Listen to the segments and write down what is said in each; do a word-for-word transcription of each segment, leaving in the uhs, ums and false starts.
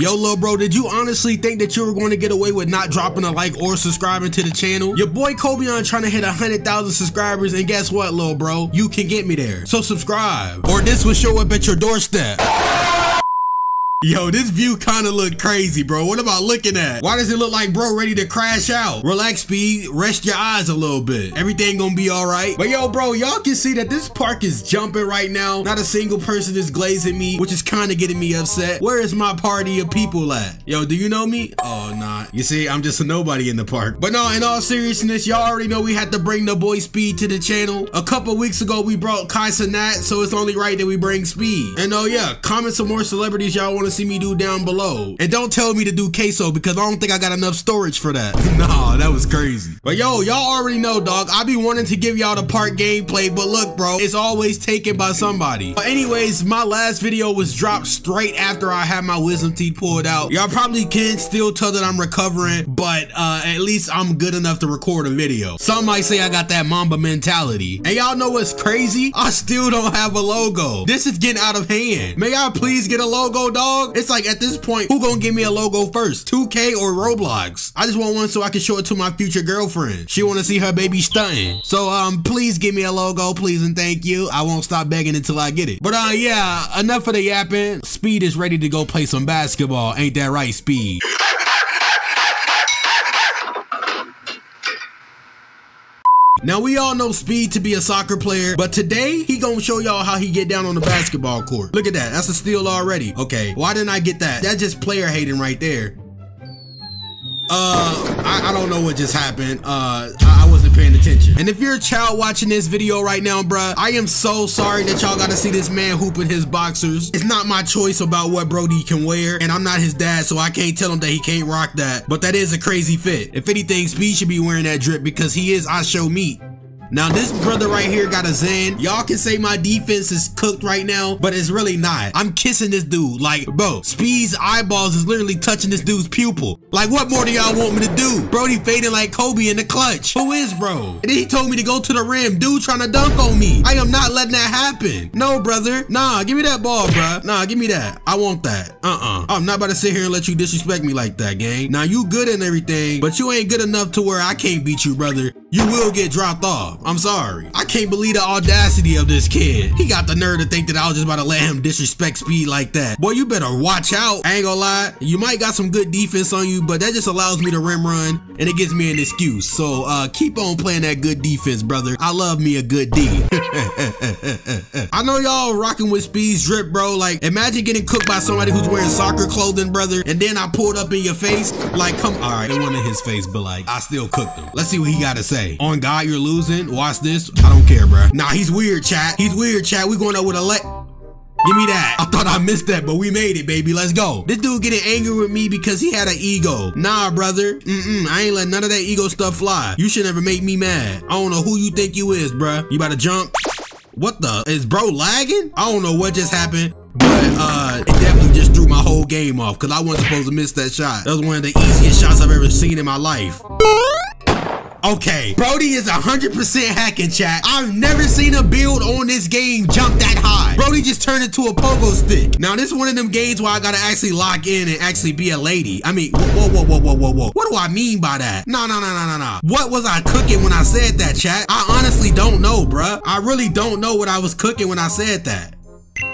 Yo, little bro, did you honestly think that you were going to get away with not dropping a like or subscribing to the channel? Your boy Kobeon trying to hit one hundred thousand subscribers, and guess what, little bro? You can get me there. So subscribe, or this will show up at your doorstep. Yo, this view kind of look crazy, bro. What am I looking at? Why does it look like bro ready to crash out? Relax, Speed. Rest your eyes a little bit. Everything gonna be all right. But yo, bro, y'all can see that this park is jumping right now. Not a single person is glazing me, which is kind of getting me upset. Where is my party of people at? Yo, do you know me? Oh, nah. You see, I'm just a nobody in the park. But no, in all seriousness, y'all already know we had to bring the boy Speed to the channel. A couple weeks ago, we brought Kai Cenat, so it's only right that we bring Speed. And oh yeah, comment some more celebrities y'all want to see me do down below, and don't tell me to do queso because I don't think I got enough storage for that. Nah, that was crazy. But yo, y'all already know, dog, I be wanting to give y'all the park gameplay, but look, bro, it's always taken by somebody. But anyways, my last video was dropped straight after I had my wisdom teeth pulled out. Y'all probably can still tell that I'm recovering, but uh at least I'm good enough to record a video. Some might say I got that Mamba mentality. And y'all know what's crazy? I still don't have a logo. This is getting out of hand. May y'all please get a logo, dog? It's like, at this point, who gonna give me a logo first, two K or Roblox? I just want one so I can show it to my future girlfriend. She want to see her baby stunting. So um please give me a logo, please and thank you. I won't stop begging until I get it. But uh yeah, enough of the yapping. Speed is ready to go play some basketball. Ain't that right, Speed? Now, we all know Speed to be a soccer player, but today, he gonna show y'all how he get down on the basketball court. Look at that, that's a steal already. Okay, why didn't I get that? That's just player hating right there. Uh, I, I don't know what just happened. Uh, I, I wasn't paying attention. And if you're a child watching this video right now, bruh, I am so sorry that y'all gotta see this man hooping his boxers. It's not my choice about what Brody can wear, and I'm not his dad, so I can't tell him that he can't rock that. But that is a crazy fit. If anything, Speed should be wearing that drip because he is I show meat. Now, this brother right here got a Zan. Y'all can say my defense is cooked right now, but it's really not. I'm kissing this dude. Like, bro, Speed's eyeballs is literally touching this dude's pupil. Like, what more do y'all want me to do? Brody fading like Kobe in the clutch. Who is, bro? And then he told me to go to the rim. Dude trying to dunk on me. I am not letting that happen. No, brother. Nah, give me that ball, bro. Nah, give me that. I want that. Uh-uh. I'm not about to sit here and let you disrespect me like that, gang. Now, you good and everything, but you ain't good enough to where I can't beat you, brother. You will get dropped off. I'm sorry. I can't believe the audacity of this kid. He got the nerve to think that I was just about to let him disrespect Speed like that. Boy, you better watch out. I ain't gonna lie. You might got some good defense on you, but that just allows me to rim run, and it gives me an excuse. So uh, keep on playing that good defense, brother. I love me a good D. I know y'all rocking with Speed's drip, bro. Like, imagine getting cooked by somebody who's wearing soccer clothing, brother, and then I pulled up in your face. Like, come, all right, it wasn't in his face, but like, I still cooked him. Let's see what he got to say. On God, you're losing. Watch this. I don't care, bro. Nah, he's weird, chat. He's weird, chat. We going up with a let. Give me that. I thought I missed that, but we made it, baby. Let's go. This dude getting angry with me because he had an ego. Nah, brother. Mm-mm. I ain't let none of that ego stuff fly. You should never make me mad. I don't know who you think you is, bruh. You about to jump? What the? Is bro lagging? I don't know what just happened, but uh, it definitely just threw my whole game off because I wasn't supposed to miss that shot. That was one of the easiest shots I've ever seen in my life. Okay, Brody is one hundred percent hacking, chat. I've never seen a build on this game jump that high. Brody just turned into a pogo stick. Now, this is one of them games where I gotta actually lock in and actually be a lady. I mean, whoa, whoa, whoa, whoa, whoa, whoa. What do I mean by that? No, no, no, no, no, no. What was I cooking when I said that, chat? I honestly don't know, bruh. I really don't know what I was cooking when I said that.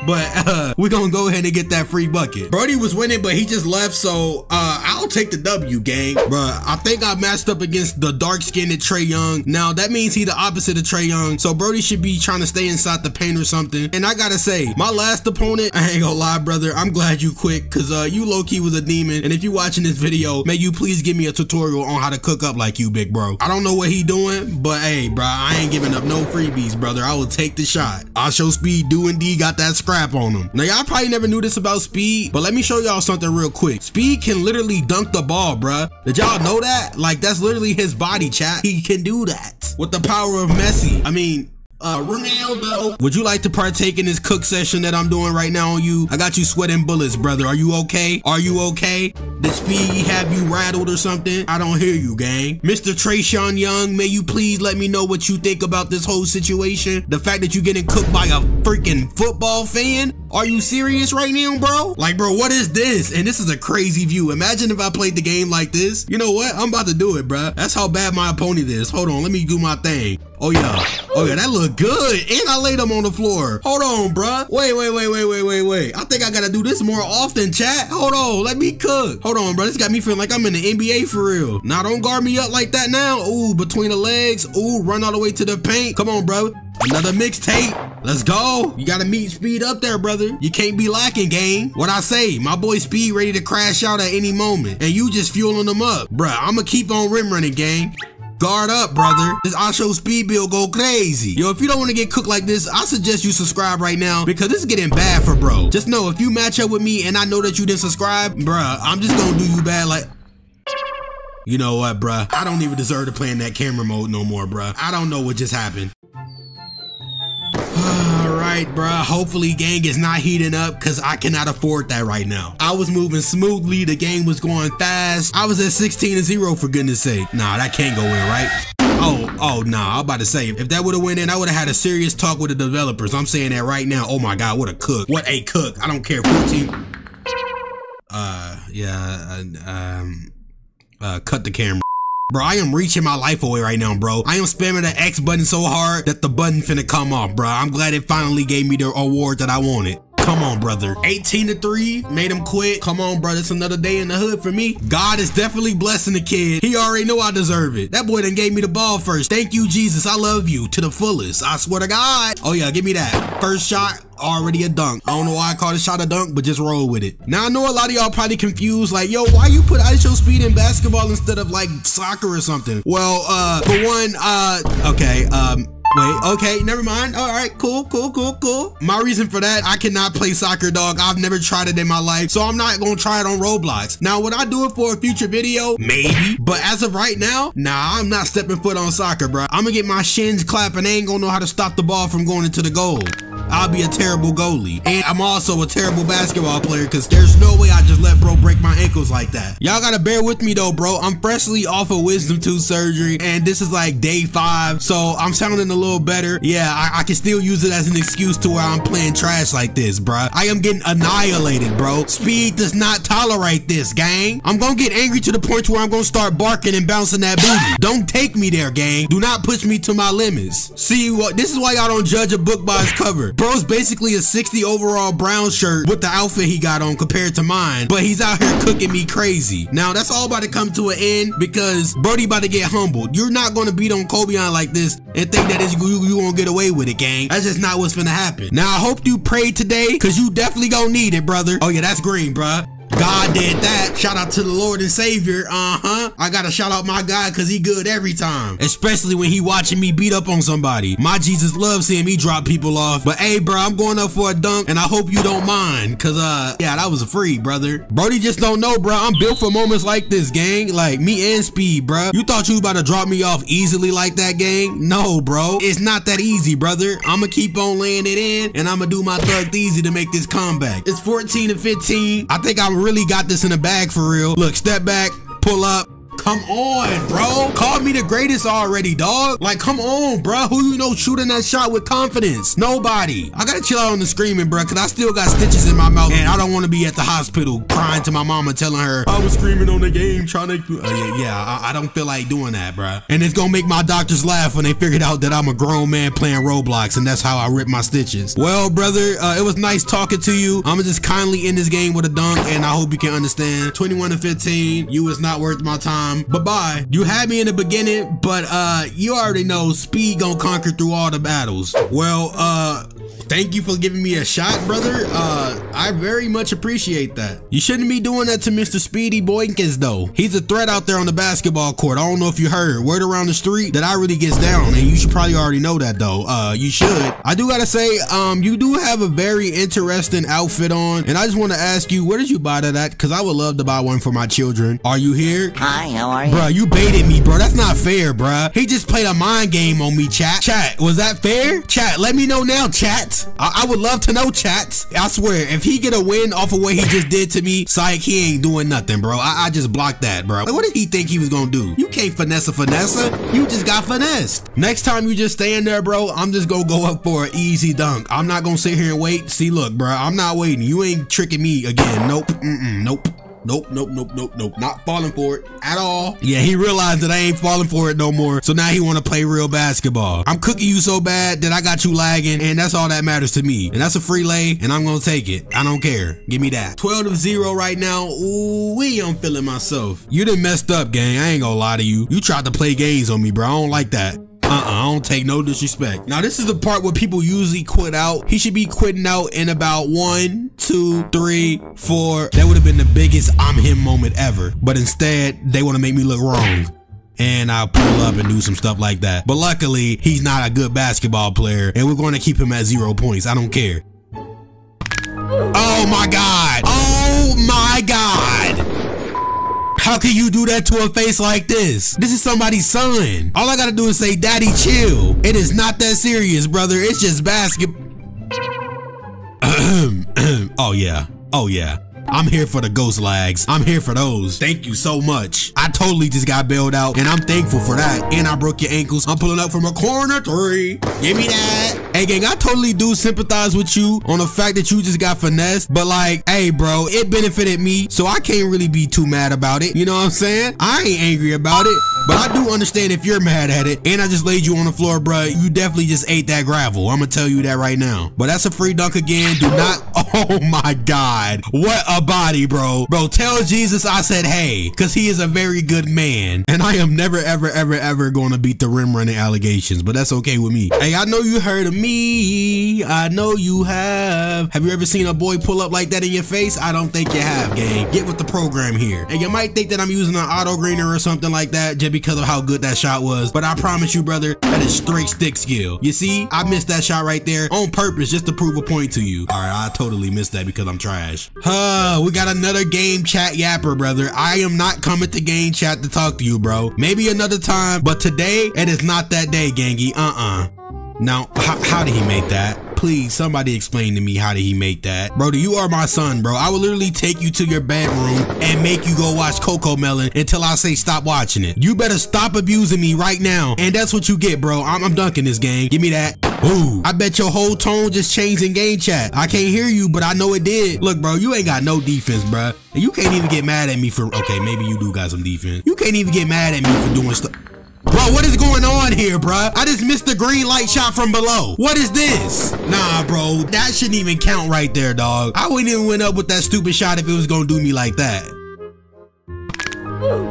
But uh, we're gonna go ahead and get that free bucket. Brody was winning, but he just left, so uh, I'll take the W, gang. Bruh, I think I matched up against the dark-skinned Trae Young. Now, that means he the opposite of Trae Young, so Brody should be trying to stay inside the paint or something. And I gotta say, my last opponent, I ain't gonna lie, brother, I'm glad you quit, because uh, you low-key was a demon. And if you're watching this video, may you please give me a tutorial on how to cook up like you, big bro. I don't know what he doing, but hey, bruh, I ain't giving up no freebies, brother. I will take the shot. I show Speed do indeed got that scrap on him. Now, y'all probably never knew this about Speed, but let me show y'all something real quick. Speed can literally dunk the ball, bruh. Did y'all know that? Like, that's literally his body, chat. He can do that with the power of Messi. I mean, uh, Ronaldo. Would you like to partake in this cook session that I'm doing right now on you? I got you sweating bullets, brother. Are you okay? Are you okay? Did Speed have you rattled or something? I don't hear you, gang. Mister Trayshawn Young, may you please let me know what you think about this whole situation? The fact that you getting cooked by a freaking football fan? Are you serious right now, bro? Like, bro, what is this? And this is a crazy view. Imagine if I played the game like this. You know what? I'm about to do it, bro. That's how bad my opponent is. Hold on, let me do my thing. Oh yeah, oh yeah, that look good. And I laid him on the floor. Hold on, bruh. Wait, wait, wait, wait, wait, wait, wait. I think I gotta do this more often, chat. Hold on, let me cook. Hold on, bruh. This got me feeling like I'm in the N B A for real. Now don't guard me up like that now. Ooh, between the legs. Ooh, run all the way to the paint. Come on, bro. Another mixtape. Let's go. You gotta meet speed up there, brother. You can't be lacking, gang. What I say, my boy Speed ready to crash out at any moment. And you just fueling him up. Bruh, I'ma keep on rim running, gang. Guard up, brother. This Asho Speed build go crazy. Yo, if you don't want to get cooked like this, I suggest you subscribe right now because this is getting bad for bro. Just know if you match up with me and I know that you didn't subscribe, bruh, I'm just going to do you bad like... You know what, bruh? I don't even deserve to play in that camera mode no more, bruh. I don't know what just happened. Alright, bruh. Hopefully gang is not heating up because I cannot afford that right now. I was moving smoothly. The game was going fast. I was at sixteen and zero for goodness sake. Nah, that can't go in, right? Oh, oh, nah, I'm about to say, if that would have went in, I would have had a serious talk with the developers. I'm saying that right now. Oh my God, what a cook. What a cook. I don't care. fourteen. Uh, yeah, uh, um, uh, cut the camera. Bro, I am reaching my life away right now, bro. I am spamming the X button so hard that the button finna come off, bro. I'm glad it finally gave me the award that I wanted. Come on, brother. eighteen to three, made him quit. Come on, brother. It's another day in the hood for me. God is definitely blessing the kid. He already know I deserve it. That boy done gave me the ball first. Thank you, Jesus. I love you to the fullest. I swear to God. Oh, yeah, give me that. First shot. Already a dunk. I don't know why I call this shot a dunk, but just roll with it. Now I know a lot of y'all probably confused, like, yo, why you put Asho Speed in basketball instead of like soccer or something? Well, uh, for one, uh, okay, um, wait, okay, never mind. All right, cool, cool, cool, cool. My reason for that, I cannot play soccer, dog. I've never tried it in my life, so I'm not gonna try it on Roblox. Now, would I do it for a future video? Maybe, but as of right now, nah, I'm not stepping foot on soccer, bro. I'm gonna get my shins clapped and I ain't gonna know how to stop the ball from going into the goal. I'll be a terrible goalie. And I'm also a terrible basketball player because there's no way I just let bro break my ankles like that. Y'all gotta bear with me though, bro. I'm freshly off of wisdom tooth surgery and this is like day five. So I'm sounding a little better. Yeah, I, I can still use it as an excuse to where I'm playing trash like this, bro. I am getting annihilated, bro. Speed does not tolerate this, gang. I'm gonna get angry to the point where I'm gonna start barking and bouncing that booty. Don't take me there, gang. Do not push me to my limits. See, what? This is why y'all don't judge a book by its cover. Bro's basically a sixty overall brown shirt with the outfit he got on compared to mine, but he's out here cooking me crazy. Now, that's all about to come to an end because Brody about to get humbled. You're not going to beat on Kobeon like this and think that it's, you, you won't get away with it, gang. That's just not what's going to happen. Now, I hope you prayed today because you definitely going to need it, brother. Oh, yeah, that's green, bruh. God did that. Shout out to the Lord and Savior. Uh-huh. I gotta shout out my God because he good every time. Especially when he watching me beat up on somebody. My Jesus loves seeing me drop people off. But hey, bro, I'm going up for a dunk and I hope you don't mind. Cause uh, yeah, that was a free, brother. Brody just don't know, bro. I'm built for moments like this, gang. Like me and Speed, bro. You thought you about to drop me off easily like that, gang? No, bro. It's not that easy, brother. I'ma keep on laying it in and I'ma do my thug easy to make this comeback. It's fourteen to fifteen. I think I'm really got this in a bag for real. Look, step back, pull up. Come on, bro. Call me the greatest already, dog. Like, come on, bro. Who you know shooting that shot with confidence? Nobody. I gotta chill out on the screaming, bro, because I still got stitches in my mouth, and I don't want to be at the hospital crying to my mama, telling her I was screaming on the game, trying to... Uh, yeah, yeah I, I don't feel like doing that, bro. And it's gonna make my doctors laugh when they figured out that I'm a grown man playing Roblox, and that's how I rip my stitches. Well, brother, uh, it was nice talking to you. I'm gonna just kindly end this game with a dunk, and I hope you can understand. twenty-one to fifteen, you is not worth my time. Bye-bye. You had me in the beginning, but uh, you already know Speed gonna conquer through all the battles. Well, uh, thank you for giving me a shot, brother. Uh, I very much appreciate that. You shouldn't be doing that to Mister Speedy Boykins, though. He's a threat out there on the basketball court. I don't know if you heard. Word around the street that I really gets down, and you should probably already know that, though. Uh, you should. I do gotta say, um, you do have a very interesting outfit on, and I just want to ask you, where did you buy that at? Because I would love to buy one for my children. Are you here? Hi. How are you? Bruh, you baited me, bro. That's not fair, bruh. He just played a mind game on me, chat. Chat, was that fair? Chat, let me know now, chat. chat? I, I would love to know, chat. I swear, if he get a win off of what he just did to me, psych, he ain't doing nothing, bro. I, I just blocked that, bro. Like, what did he think he was gonna do? You can't finesse a finesser. You just got finessed. Next time you just stay in there, bro, I'm just gonna go up for an easy dunk. I'm not gonna sit here and wait. See, look, bro, I'm not waiting. You ain't tricking me again. Nope. Mm-mm. Nope. Nope, nope, nope, nope, nope. Not falling for it at all. Yeah, he realized that I ain't falling for it no more. So now he want to play real basketball. I'm cooking you so bad that I got you lagging, and that's all that matters to me. And that's a free lay, and I'm going to take it. I don't care. Give me that. twelve to zero right now. Ooh, wee, I'm feeling myself. You done messed up, gang. I ain't going to lie to you. You tried to play games on me, bro. I don't like that. Uh-uh, I don't take no disrespect. Now, this is the part where people usually quit out. He should be quitting out in about one, two, three, four. That would have been the biggest I'm him moment ever. But instead, they want to make me look wrong. And I'll pull up and do some stuff like that. But luckily, he's not a good basketball player. And we're going to keep him at zero points. I don't care. Oh, my God. Oh, my God. How can you do that to a face like this? This is somebody's son. All I gotta do is say, Daddy, chill. It is not that serious, brother. It's just basketball. Oh, yeah. Oh, yeah. I'm here for the ghost lags. I'm here for those. Thank you so much. I totally just got bailed out, and I'm thankful for that. And I broke your ankles. I'm pulling up from a corner three. Give me that. Hey, gang, I totally do sympathize with you on the fact that you just got finessed. But, like, hey, bro, it benefited me, so I can't really be too mad about it. You know what I'm saying? I ain't angry about it. But I do understand if you're mad at it. And I just laid you on the floor, bro. You definitely just ate that gravel. I'm going to tell you that right now. But that's a free dunk again. Do not. Oh, my God. What a body, bro. Bro, tell Jesus I said hey, because he is a very good man. And I am never, ever, ever, ever going to beat the rim running allegations. But that's okay with me. Hey, I know you heard of me. I know you have. Have you ever seen a boy pull up like that in your face? I don't think you have, gang. Get with the program here. And you might think that I'm using an auto greener or something like that, just because of how good that shot was, but I promise you, brother, that is straight stick skill. You see, I missed that shot right there on purpose just to prove a point to you. All right, I totally missed that because I'm trash. Huh, we got another game chat yapper, brother. I am not coming to game chat to talk to you, bro. Maybe another time, but today, it is not that day, gangy. Uh-uh. Now, how did he make that? Please, somebody explain to me, how did he make that? Bro, you are my son, bro. I will literally take you to your bedroom and make you go watch CoComelon until I say stop watching it. You better stop abusing me right now. And that's what you get, bro. I'm, I'm dunking this game. Give me that. Ooh, I bet your whole tone just changed in game chat. I can't hear you, but I know it did. Look, bro, you ain't got no defense, bro. And you can't even get mad at me for... Okay, maybe you do got some defense. You can't even get mad at me for doing stuff. Bro, what is going on here, bro? I just missed the green light shot from below. What is this? Nah, bro, that shouldn't even count right there, dog. I wouldn't even went up with that stupid shot if it was gonna do me like that.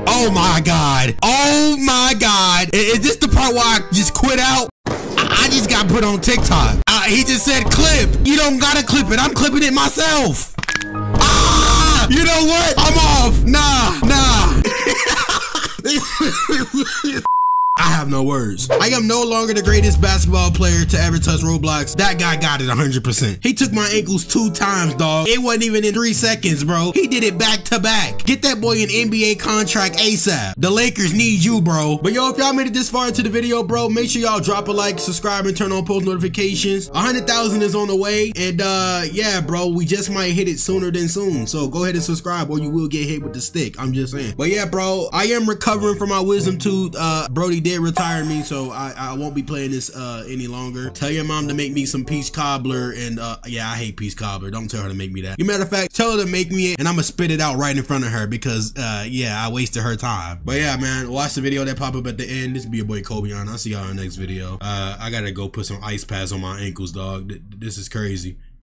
Oh my God. Oh my God. Is this the part where I just quit out? I just got put on TikTok. Uh, he just said clip. You don't gotta clip it. I'm clipping it myself. Ah, you know what? I'm off. Nah, nah. I have no words. I am no longer the greatest basketball player to ever touch Roblox. That guy got it one hundred percent. He took my ankles two times, dog. It wasn't even in three seconds, bro. He did it back to back. Get that boy an N B A contract ASAP. The Lakers need you, bro. But yo, if y'all made it this far into the video, bro, make sure y'all drop a like, subscribe, and turn on post notifications. one hundred thousand is on the way. And uh, yeah, bro, we just might hit it sooner than soon. So go ahead and subscribe or you will get hit with the stick. I'm just saying. But yeah, bro, I am recovering from my wisdom tooth. Uh, Brody did Did retire me, so I, I won't be playing this uh, any longer. Tell your mom to make me some peach cobbler, and uh, yeah, I hate peach cobbler. Don't tell her to make me that. As a matter of fact, tell her to make me it, and I'm gonna spit it out right in front of her because uh, yeah, I wasted her time. But yeah, man, watch the video that pop up at the end. This will be your boy Kobeon. I'll see y'all in the next video. Uh, I gotta go put some ice pads on my ankles, dog. This is crazy.